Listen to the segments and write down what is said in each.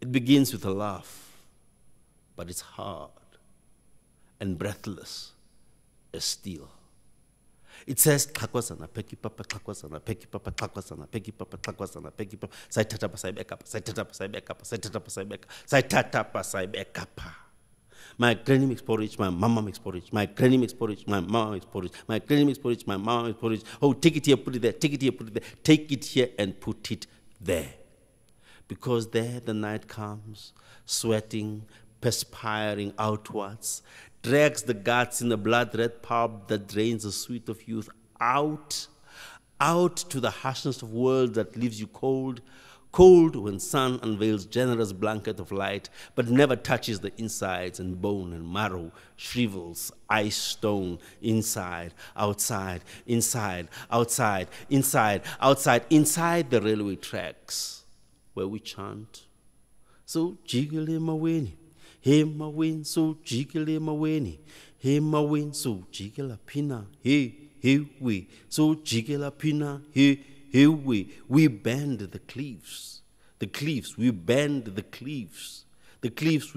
It begins with a laugh, but it's hard and breathless as steel. It says, Takwazana, Peki Papa, Takwazana, Peki Papa, Takwazana, Peki Papa, Takwazana, Peki Papa, Sai Tata Pasai Bekapa, Sai Tata Pasai Bekapa, Sai Tata Pasai Bekapa, Sai Tata Pasai Bekapa. My granny makes porridge, my mama makes porridge, my granny makes porridge, my mama makes porridge, my granny makes porridge, my mama makes porridge. Oh, take it here, put it there, take it here, put it there, take it here and put it there. Because there the night comes, sweating, perspiring outwards, drags the guts in the blood-red pulp that drains the sweet of youth out to the harshness of world that leaves you cold, cold when sun unveils generous blanket of light, but never touches the insides and bone and marrow, shrivels, ice stone, inside, outside, inside, outside, inside, outside, inside the railway tracks, where we chant, so jiggly maweni, he mawin, so jiggly maweni, he mawin, so jiggla pina, he we, so jiggla pina, he we bend the cleaves, we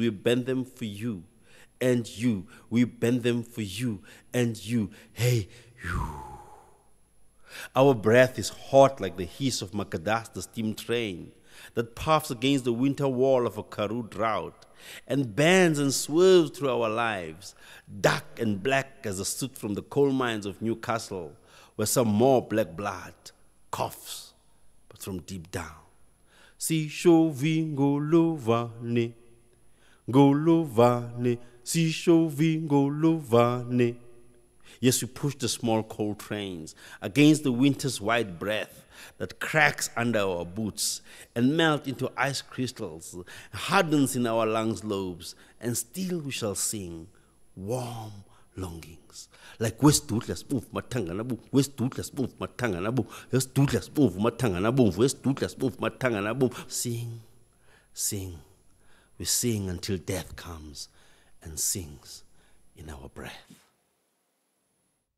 bend them for you, and you, we bend them for you, and you, hey, you. Our breath is hot like the hiss of Makadas, the steam train, that puffs against the winter wall of a Karoo drought and bends and swerves through our lives, dark and black as the soot from the coal mines of Newcastle, where some more black blood coughs, but from deep down. Si shovi ngolovane, ngolovane, si shovi ngolovane. Yes, we push the small coal trains against the winter's white breath that cracks under our boots and melts into ice crystals, hardens in our lungs lobes, and still we shall sing warm longings. Like West Douglas move matanganabu, West Douglas move matanganabu, West Douglas move matanganabu, West Douglas move matanganabu. Sing, sing, we sing until death comes and sings in our breath.